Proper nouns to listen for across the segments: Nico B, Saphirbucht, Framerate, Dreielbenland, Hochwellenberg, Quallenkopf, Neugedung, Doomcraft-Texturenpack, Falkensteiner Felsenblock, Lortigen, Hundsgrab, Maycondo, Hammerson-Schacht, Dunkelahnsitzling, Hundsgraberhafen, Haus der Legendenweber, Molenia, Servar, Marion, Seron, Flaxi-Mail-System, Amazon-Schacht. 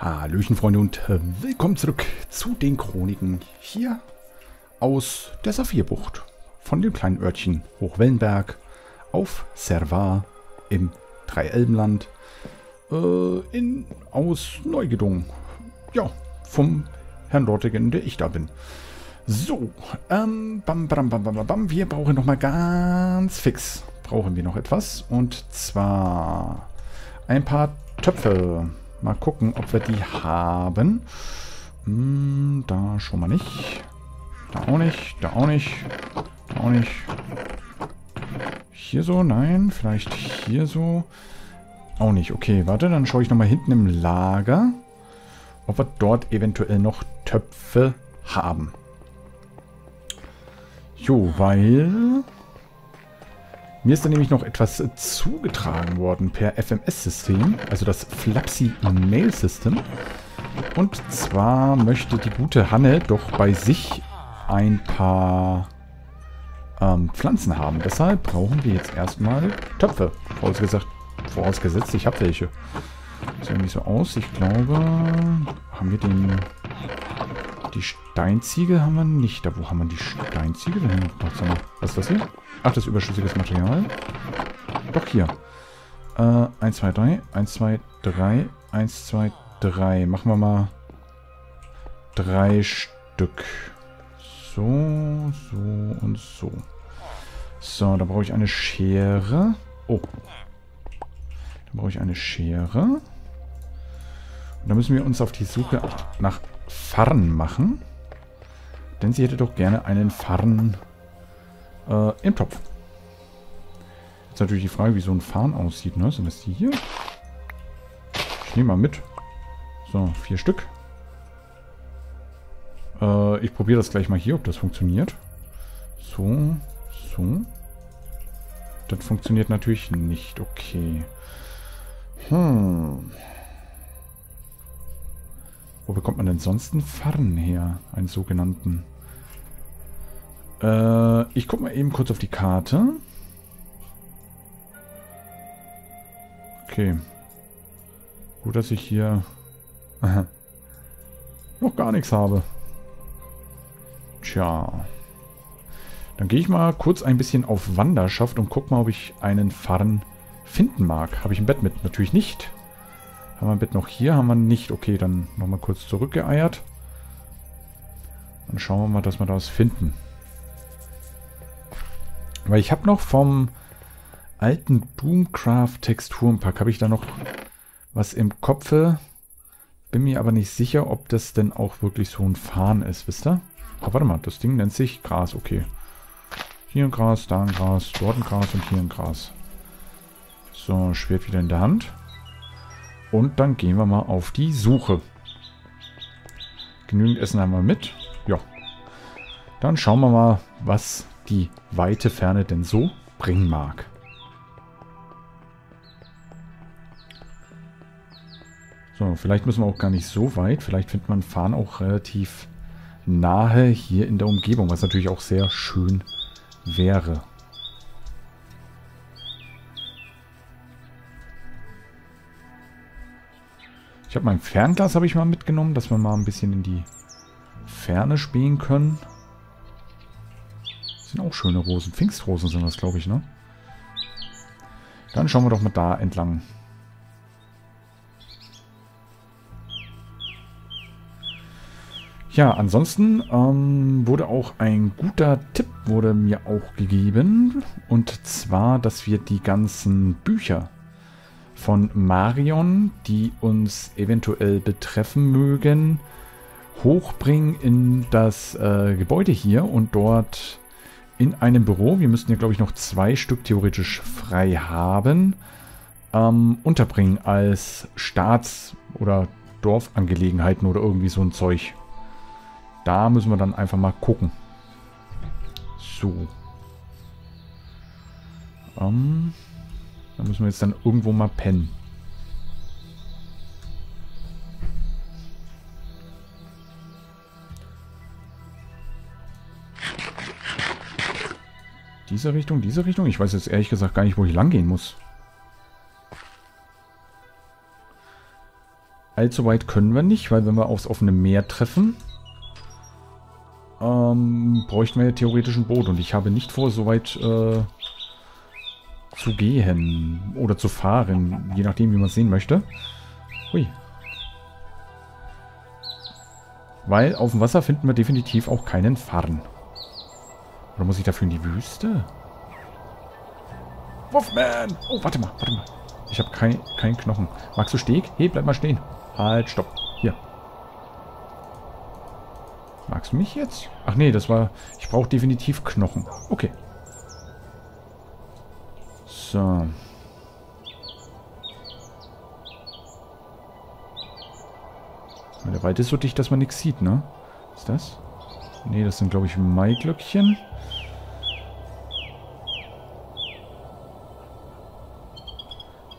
Hallöchen Freunde und willkommen zurück zu den Chroniken hier aus der Saphirbucht von dem kleinen Örtchen Hochwellenberg auf Servar im Dreielbenland aus Neugedung, ja, vom Herrn Lortigen, der ich da bin. So, wir brauchen nochmal ganz fix, noch etwas, und zwar ein paar Töpfe. Mal gucken, ob wir die haben. Da schon mal nicht. Da auch nicht, da auch nicht, da auch nicht. Hier so, nein, vielleicht hier so. Auch nicht, okay, warte, dann schaue ich nochmal hinten im Lager, ob wir dort eventuell noch Töpfe haben. Jo, weil mir ist da nämlich noch etwas zugetragen worden per FMS-System, also das Flaxi-Mail-System. Und zwar möchte die gute Hanne doch bei sich ein paar Pflanzen haben. Deshalb brauchen wir jetzt erstmal Töpfe. Vorausgesetzt, ich habe welche. Sieht irgendwie so aus. Ich glaube, haben wir die Steinziegel haben wir nicht. Da, wo haben wir die Steinziegel? Was ist das hier? Ach, das ist überschüssiges Material. Doch, hier. 1, 2, 3. 1, 2, 3. 1, 2, 3. Machen wir mal 3 Stück. So, so und so. So, da brauche ich eine Schere. Oh. Da brauche ich eine Schere. Und da müssen wir uns auf die Suche nach Farn machen. Denn sie hätte doch gerne einen Farn im Topf. Jetzt natürlich die Frage, wie so ein Farn aussieht, ne? Sind das die hier? Ich nehme mal mit. So, 4 Stück. Ich probiere das gleich mal hier, ob das funktioniert. So, so. Das funktioniert natürlich nicht. Okay. Hm. Wo bekommt man denn sonst einen Farn her? Einen sogenannten. Ich gucke mal eben kurz auf die Karte. Okay. Gut, dass ich hier noch gar nichts habe. Tja. Dann gehe ich mal kurz ein bisschen auf Wanderschaft und gucke mal, ob ich einen Farn finden mag. Habe ich ein Bett mit? Natürlich nicht. Haben wir ein Bett noch hier? Haben wir nicht. Okay, dann nochmal kurz zurückgeeiert. Dann schauen wir mal, dass wir da was finden. Weil ich habe noch vom alten Doomcraft-Texturenpack, habe ich da noch was im Kopfe. Bin mir aber nicht sicher, ob das denn auch wirklich so ein Farn ist, wisst ihr? Aber warte mal, das Ding nennt sich Gras, okay. Hier ein Gras, da ein Gras, dort ein Gras und hier ein Gras. So, Schwert wieder in der Hand. Und dann gehen wir mal auf die Suche. Genügend Essen haben wir mit. Ja. Dann schauen wir mal, was die weite Ferne denn so bringen mag. So, vielleicht müssen wir auch gar nicht so weit. Vielleicht findet man Farn auch relativ nahe hier in der Umgebung, was natürlich auch sehr schön wäre. Ich habe mein Fernglas habe ich mal mitgenommen, dass wir mal ein bisschen in die Ferne spielen können. Sind auch schöne Rosen. Pfingstrosen sind das, glaube ich, ne? Dann schauen wir doch mal da entlang. Ja, ansonsten wurde auch ein guter Tipp wurde mir auch gegeben. Und zwar, dass wir die ganzen Bücher von Marion, die uns eventuell betreffen mögen, hochbringen in das Gebäude hier und dort in einem Büro, wir müssten ja glaube ich noch 2 Stück theoretisch frei haben, unterbringen als Staats- oder Dorfangelegenheiten oder irgendwie so ein Zeug. Da müssen wir dann einfach mal gucken. So. Da müssen wir jetzt dann irgendwo mal pennen. Diese Richtung, diese Richtung? Ich weiß jetzt ehrlich gesagt gar nicht, wo ich lang gehen muss. Allzu weit können wir nicht, weil wenn wir aufs offene Meer treffen, bräuchten wir ja theoretisch ein Boot. Und ich habe nicht vor, so weit zu gehen oder zu fahren, je nachdem, wie man es sehen möchte. Hui. Weil auf dem Wasser finden wir definitiv auch keinen Farn. Oder muss ich dafür in die Wüste? Wolfman! Oh, warte mal, warte mal. Ich habe keinen Knochen. Magst du Steg? Hey, bleib mal stehen. Halt, stopp. Hier. Magst du mich jetzt? Ach nee, das war... Ich brauche definitiv Knochen. Okay. So. Der Wald ist so dicht, dass man nichts sieht, ne? Was ist das? Ne, das sind, glaube ich, Maiglöckchen.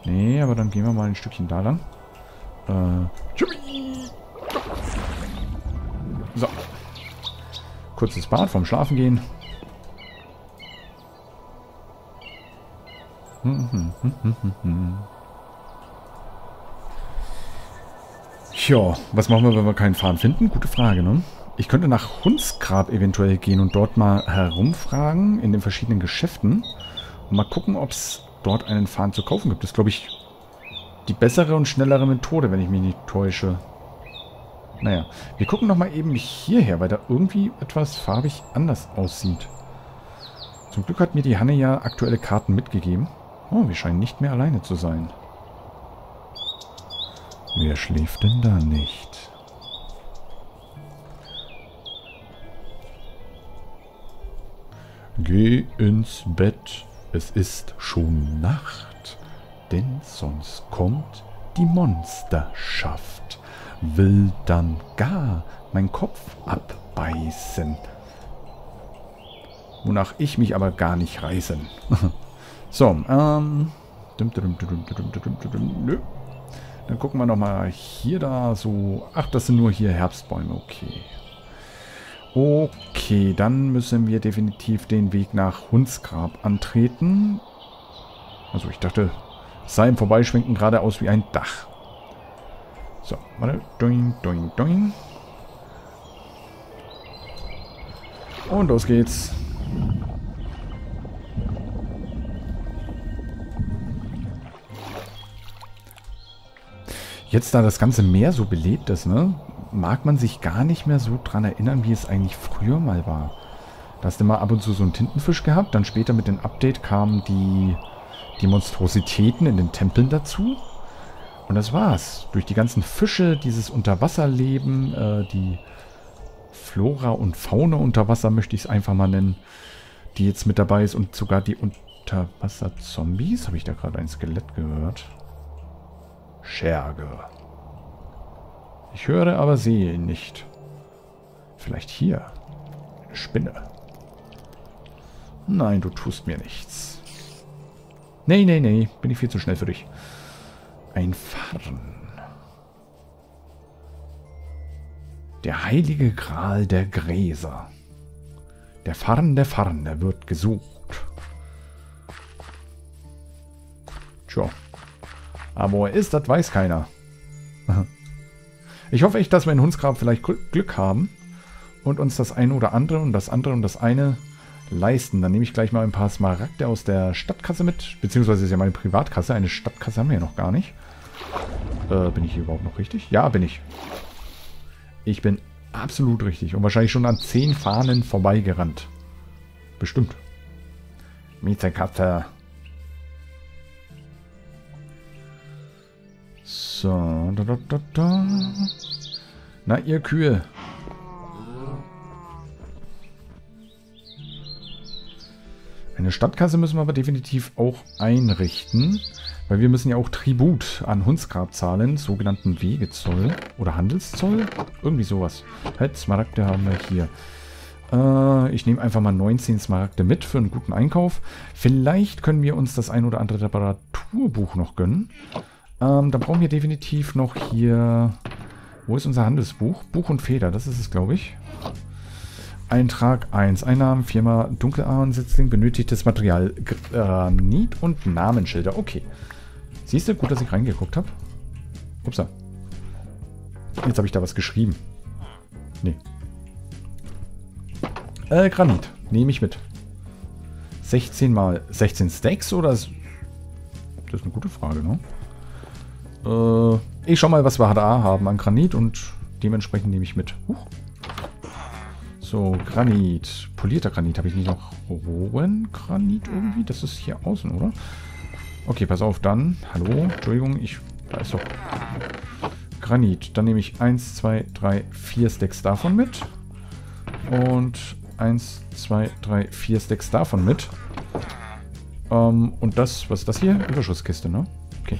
Nee, aber dann gehen wir mal ein Stückchen da lang. So. Kurzes Bad vorm Schlafen gehen. Tja, was machen wir, wenn wir keinen Faden finden? Gute Frage, ne? Ich könnte nach Hundsgrab eventuell gehen und dort mal herumfragen in den verschiedenen Geschäften und mal gucken, ob es dort einen Faden zu kaufen gibt. Das ist, glaube ich, die bessere und schnellere Methode, wenn ich mich nicht täusche. Naja, wir gucken nochmal eben hierher, weil da irgendwie etwas farbig anders aussieht. Zum Glück hat mir die Hanne ja aktuelle Karten mitgegeben. Oh, wir scheinen nicht mehr alleine zu sein. Wer schläft denn da nicht? Geh ins Bett. Es ist schon Nacht, denn sonst kommt die Monsterschaft. Will dann gar meinen Kopf abbeißen. Wonach ich mich aber gar nicht reißen. So, Nö. Dann gucken wir nochmal hier da so... Ach, das sind nur hier Herbstbäume, okay. Okay, dann müssen wir definitiv den Weg nach Hundsgrab antreten. Also ich dachte, es sei im Vorbeischwenken geradeaus wie ein Dach. So, warte. Doing, doing, doing. Und los geht's. Jetzt, da das ganze Meer so belebt ist, ne, mag man sich gar nicht mehr so dran erinnern, wie es eigentlich früher mal war. Da hast du mal ab und zu so einen Tintenfisch gehabt, dann später mit dem Update kamen die Monstrositäten in den Tempeln dazu. Und das war's. Durch die ganzen Fische, dieses Unterwasserleben, die Flora und Fauna unter Wasser, möchte ich es einfach mal nennen, die jetzt mit dabei ist, und sogar die Unterwasser-Zombies. Habe ich da gerade ein Skelett gehört? Scherge. Ich höre, aber sehe ihn nicht. Vielleicht hier. Eine Spinne. Nein, du tust mir nichts. Nee, nee, nee. Bin ich viel zu schnell für dich. Ein Farn. Der heilige Gral der Gräser. Der Farn, der Farn. Der wird gesucht. Tja. Aber wo er ist, das weiß keiner. Ich hoffe echt, dass wir in Hundsgrab vielleicht Glück haben und uns das eine oder andere und das andere und das eine leisten. Dann nehme ich gleich mal ein paar Smaragde aus der Stadtkasse mit. Beziehungsweise ist ja meine Privatkasse. Eine Stadtkasse haben wir ja noch gar nicht. Bin ich hier überhaupt noch richtig? Ja, bin ich. Ich bin absolut richtig. Und wahrscheinlich schon an 10 Fahnen vorbeigerannt. Bestimmt. Mieterkatze. So, Na, ihr Kühe. Eine Stadtkasse müssen wir aber definitiv auch einrichten, weil wir müssen ja auch Tribut an Hundsgrab zahlen, sogenannten Wegezoll oder Handelszoll, irgendwie sowas. Halt, Smaragde haben wir hier. Ich nehme einfach mal 19 Smaragde mit für einen guten Einkauf. Vielleicht können wir uns das ein oder andere Reparaturbuch noch gönnen. Da brauchen wir definitiv noch hier... Wo ist unser Handelsbuch? Buch und Feder, das ist es, glaube ich. Eintrag 1. Einnahmen, Firma Dunkelahnsitzling, benötigtes Material, Granit und Namensschilder. Okay. Siehst du, gut, dass ich reingeguckt habe. Upsa. Jetzt habe ich da was geschrieben. Nee. Granit. Nehme ich mit. 16 mal 16 Stacks oder... Das ist eine gute Frage, ne? Ich schau mal, was wir HDA haben an Granit und dementsprechend nehme ich mit. Huch. So, Granit. Polierter Granit. Habe ich nicht noch rohen Granit irgendwie? Das ist hier außen, oder? Okay, pass auf, dann. Hallo, Entschuldigung, da ist doch Granit. Dann nehme ich 1, 2, 3, 4 Stacks davon mit. Und 1, 2, 3, 4 Stacks davon mit. Und das, was ist das hier? Überschusskiste, ne? Okay.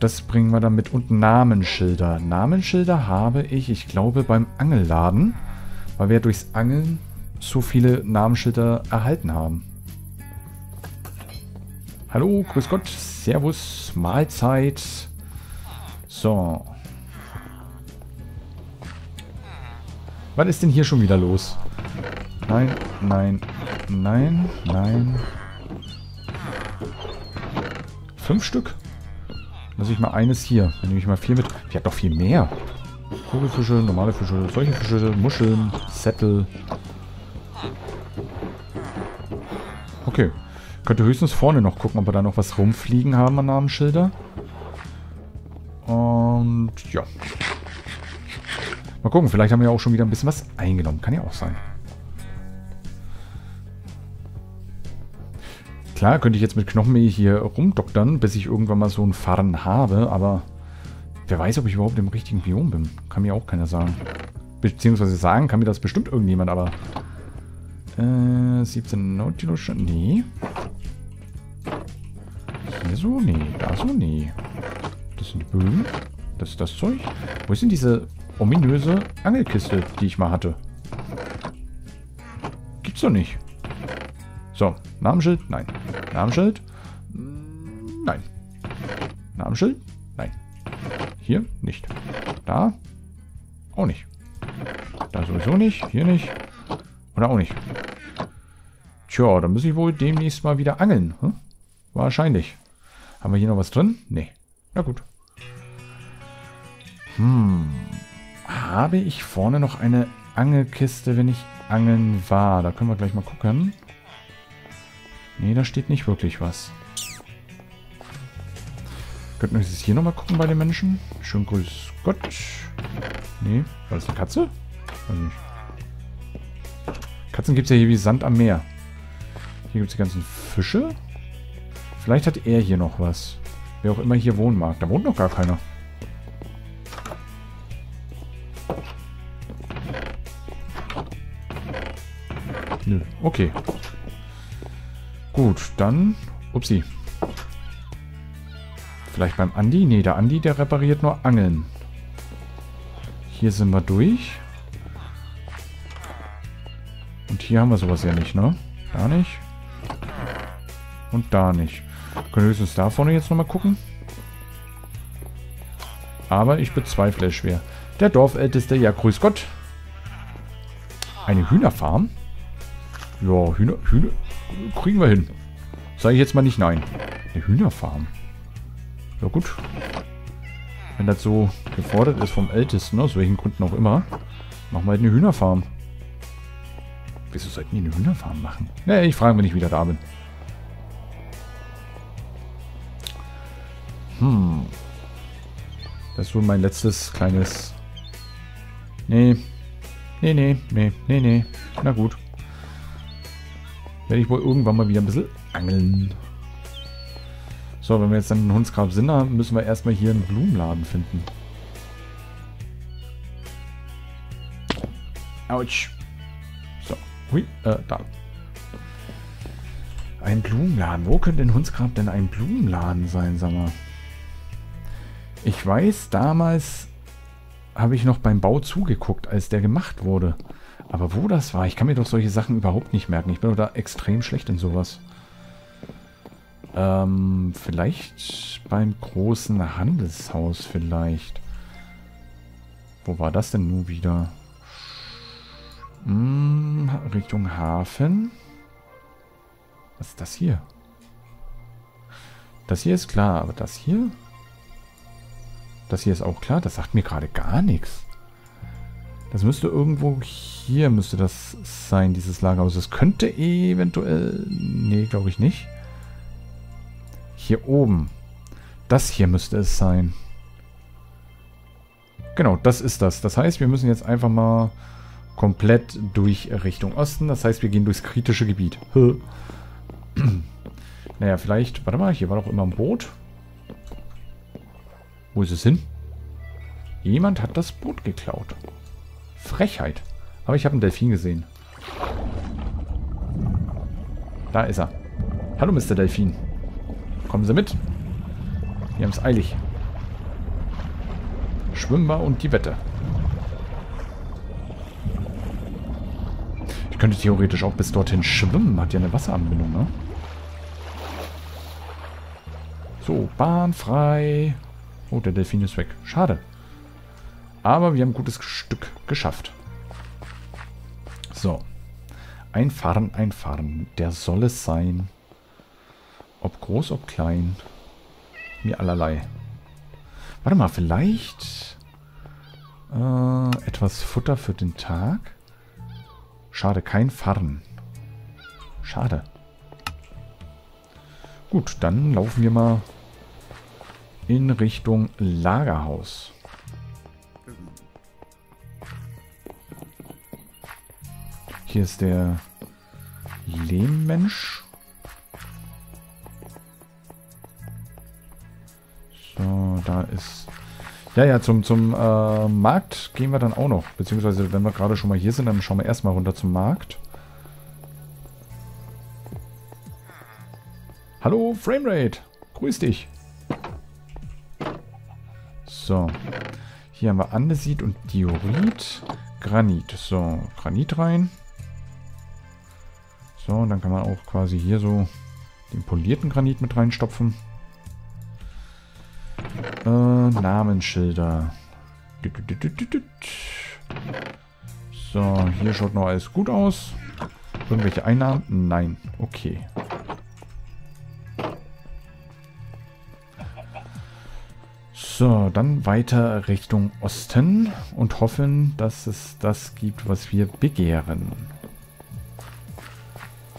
Das bringen wir dann mit. Und Namensschilder. Namensschilder habe ich glaube, beim Angelladen. Weil wir durchs Angeln so viele Namensschilder erhalten haben. Hallo, grüß Gott, servus, Mahlzeit. So. Was ist denn hier schon wieder los? Nein, nein, nein, nein. 5 Stück? Lass ich mal eines hier. Dann nehme ich mal 4 mit. Ich habe doch viel mehr. Vogelfische, normale Fische, solche Fische, Muscheln, Sättel. Okay. Könnte höchstens vorne noch gucken, ob wir da noch was rumfliegen haben an Namensschilder. Und ja. Mal gucken, vielleicht haben wir ja auch schon wieder ein bisschen was eingenommen. Kann ja auch sein. Klar, könnte ich jetzt mit Knochenmehl hier rumdoktern, bis ich irgendwann mal so einen Farn habe, aber... Wer weiß, ob ich überhaupt im richtigen Biom bin. Kann mir auch keiner sagen. Beziehungsweise sagen kann mir das bestimmt irgendjemand, aber... 17 Nautilus... Nee. Hier so? Nee. Da so? Nee. Das sind die Bögen. Das ist das Zeug. Wo ist denn diese ominöse Angelkiste, die ich mal hatte? Gibt's doch nicht. So. Namensschild? Nein. Namensschild? Nein. Namensschild? Nein. Hier nicht. Da auch nicht. Da sowieso nicht. Hier nicht. Oder auch nicht. Tja, dann muss ich wohl demnächst mal wieder angeln. Hm? Wahrscheinlich. Haben wir hier noch was drin? Nee. Na gut. Hm. Habe ich vorne noch eine Angelkiste, wenn ich angeln war? Da können wir gleich mal gucken. Nee, da steht nicht wirklich was. Könnten wir jetzt hier nochmal gucken bei den Menschen? Schön grüß Gott. Nee, war das eine Katze? Weiß nicht. Katzen gibt es ja hier wie Sand am Meer. Hier gibt es die ganzen Fische. Vielleicht hat er hier noch was. Wer auch immer hier wohnen mag. Da wohnt noch gar keiner. Nö, okay. Gut, dann... Upsi. Vielleicht beim Andi? Nee, der Andi, der repariert nur Angeln. Hier sind wir durch. Und hier haben wir sowas ja nicht, ne? Da nicht. Und da nicht. Können wir höchstens da vorne jetzt nochmal gucken. Aber ich bezweifle es schwer. Der Dorfälteste, ja grüß Gott. Eine Hühnerfarm? Ja, Hühner kriegen wir hin. Sage ich jetzt mal nicht nein. Eine Hühnerfarm? Ja gut, wenn das so gefordert ist vom Ältesten, aus welchen Gründen auch immer, machen wir halt eine Hühnerfarm. Wieso sollten wir eine Hühnerfarm machen? Naja, ich frage, wenn ich wieder da bin. Hm. Das ist wohl mein letztes kleines... Nee. Nee, nee, nee, nee, nee. Na gut. Werde ich wohl irgendwann mal wieder ein bisschen angeln. So, wenn wir jetzt dann einen Hundsgrab sind, haben, müssen wir erstmal hier einen Blumenladen finden. Autsch. So, hui, da. Ein Blumenladen. Wo könnte in Hundsgrab denn ein Blumenladen sein, sag mal? Ich weiß, damals habe ich noch beim Bau zugeguckt, als der gemacht wurde. Aber wo das war? Ich kann mir doch solche Sachen überhaupt nicht merken. Ich bin doch da extrem schlecht in sowas. Vielleicht beim großen Handelshaus vielleicht. Wo war das denn nun wieder? Hm, Richtung Hafen. Was ist das hier? Das hier ist klar, aber das hier? Das hier ist auch klar. Das sagt mir gerade gar nichts. Das müsste irgendwo hier müsste das sein, dieses Lagerhaus. Das könnte eventuell... Nee, glaube ich nicht. Hier oben. Das hier müsste es sein. Genau, das ist das. Das heißt, wir müssen jetzt einfach mal komplett durch Richtung Osten. Das heißt, wir gehen durchs kritische Gebiet. Naja, vielleicht... Warte mal, hier war doch immer ein Boot. Wo ist es hin? Jemand hat das Boot geklaut. Frechheit. Aber ich habe einen Delfin gesehen. Da ist er. Hallo, Mr. Delfin. Kommen Sie mit. Wir haben es eilig. Schwimmbar und die Wette. Ich könnte theoretisch auch bis dorthin schwimmen. Hat ja eine Wasseranbindung, ne? So, Bahn frei. Oh, der Delfin ist weg. Schade. Aber wir haben ein gutes Stück geschafft. So. Einfahren, einfahren. Der soll es sein. Ob groß, ob klein. Mir allerlei. Warte mal, vielleicht etwas Futter für den Tag. Schade, kein Farren. Schade. Gut, dann laufen wir mal in Richtung Lagerhaus. Hier ist der Lehmmensch. So, da ist... Ja, zum Markt gehen wir dann auch noch. Beziehungsweise, wenn wir gerade schon mal hier sind, dann schauen wir erstmal runter zum Markt. Hallo, Framerate! Grüß dich! So. Hier haben wir Andesit und Diorit. Granit. So, Granit rein. So, und dann kann man auch quasi hier so den polierten Granit mit reinstopfen. Namensschilder. So, hier schaut noch alles gut aus. Irgendwelche Einnahmen? Nein. Okay. So, dann weiter Richtung Osten und hoffen, dass es das gibt, was wir begehren.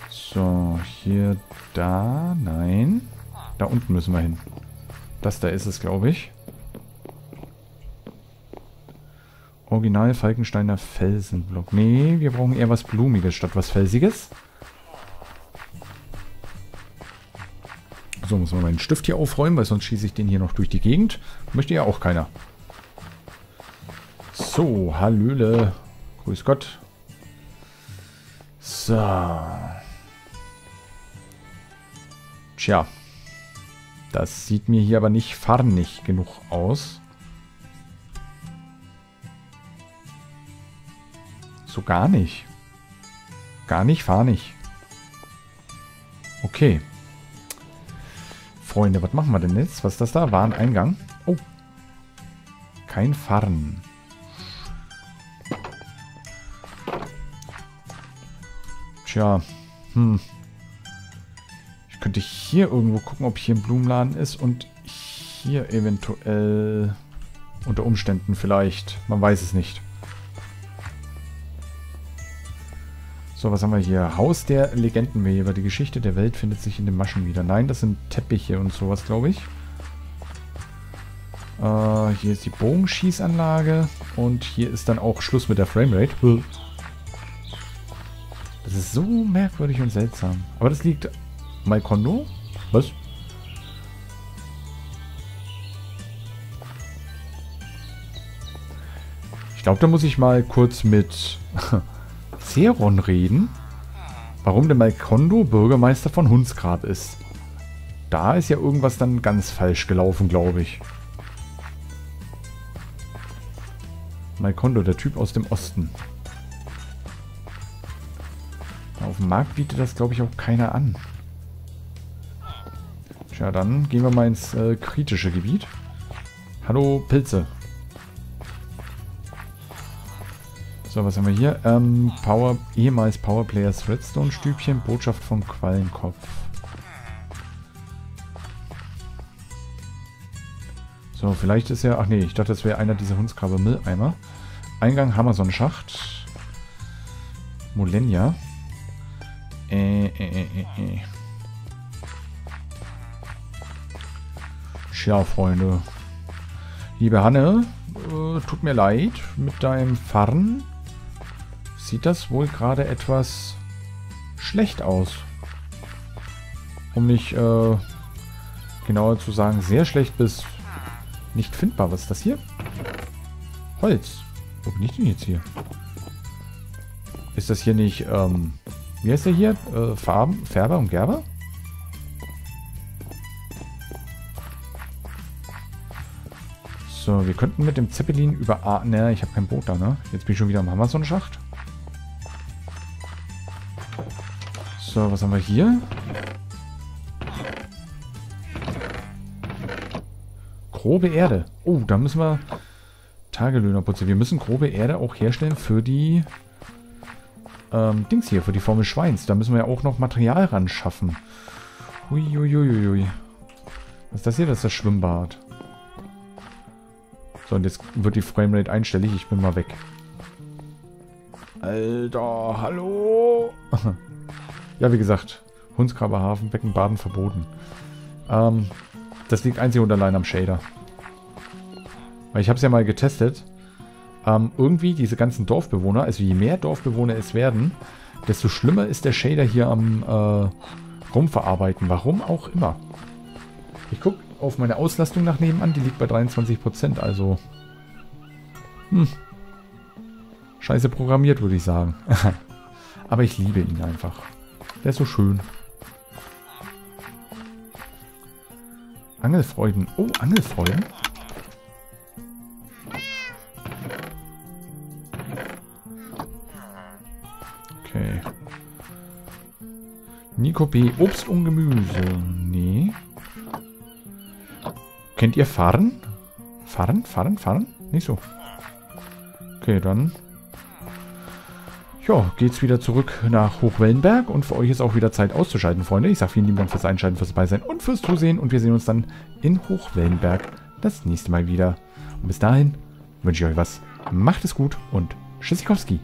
So, hier, da, nein. Da unten müssen wir hin. Das da ist es, glaube ich. Original Falkensteiner Felsenblock. Nee, wir brauchen eher was Blumiges statt was Felsiges. So, muss man meinen Stift hier aufräumen, weil sonst schieße ich den hier noch durch die Gegend. Möchte ja auch keiner. So, Hallöle. Grüß Gott. So. Tja. Das sieht mir hier aber nicht farnig genug aus. So gar nicht. Gar nicht farnig. Okay. Freunde, was machen wir denn jetzt? Was ist das da? Wareneingang. Oh. Kein Farn. Tja. Ich könnte hier irgendwo gucken, ob hier ein Blumenladen ist und hier eventuell unter Umständen vielleicht. Man weiß es nicht. So, was haben wir hier? Haus der Legendenweber. Die Geschichte der Welt findet sich in den Maschen wieder. Nein, das sind Teppiche und sowas, glaube ich. Hier ist die Bogenschießanlage und hier ist dann auch Schluss mit der Framerate. Das ist so merkwürdig und seltsam. Aber das liegt... Maycondo? Was? Ich glaube, da muss ich mal kurz mit Seron reden. Warum der Maycondo Bürgermeister von Hundsgrab ist. Da ist ja irgendwas dann ganz falsch gelaufen, glaube ich. Maycondo, der Typ aus dem Osten. Auf dem Markt bietet das, glaube ich, auch keiner an. Ja, dann gehen wir mal ins kritische Gebiet. Hallo, Pilze. So, was haben wir hier? Ehemals Powerplayers Redstone-Stübchen. Botschaft von Quallenkopf. So, So, vielleicht ist ja... Ach nee, ich dachte, das wäre einer dieser Hundsgraber-Mülleimer. Eingang Hammerson-Schacht. Molenia. Tja, Freunde. Liebe Hanne, tut mir leid mit deinem Farn. Sieht das wohl gerade etwas schlecht aus. Um nicht genauer zu sagen, sehr schlecht bis nicht findbar. Was ist das hier? Holz. Wo bin ich denn jetzt hier? Ist das hier nicht, wie heißt der hier? Farben, Färber und Gerber? So, wir könnten mit dem Zeppelin über A... Ne, ich habe kein Boot da, ne? Jetzt bin ich schon wieder am Amazon-Schacht. So, was haben wir hier? Grobe Erde. Oh, da müssen wir Tagelöhnerputze. Wir müssen grobe Erde auch herstellen für die Dings hier, für die Formel Schweins. Da müssen wir ja auch noch Material ran schaffen. Uiuiuiui. Was ist das hier? Das ist das Schwimmbad. So, und jetzt wird die Framerate einstellig. Ich bin mal weg. Alter, hallo? Ja, wie gesagt, Hundsgraberhafen, Beckenbaden verboten. Das liegt einzig und allein am Shader. Weil ich habe es ja mal getestet. Irgendwie diese ganzen Dorfbewohner, also je mehr Dorfbewohner es werden, desto schlimmer ist der Shader hier am Rumverarbeiten. Warum auch immer. Ich gucke auf meine Auslastung nach nebenan, die liegt bei 23%, also... Scheiße programmiert, würde ich sagen. Aber ich liebe ihn einfach. Der ist so schön. Angelfreuden. Oh, Angelfreuden. Okay. Nico B. Obst und Gemüse. Nee. Kennt ihr Farn? Farn? Nicht so. Okay, dann... Ja, geht's wieder zurück nach Hochwellenberg und für euch ist auch wieder Zeit auszuschalten, Freunde. Ich sage vielen lieben Dank fürs Einschalten, fürs Beisein und fürs Zusehen und wir sehen uns dann in Hochwellenberg das nächste Mal wieder. Und bis dahin wünsche ich euch was. Macht es gut und Tschüssikowski.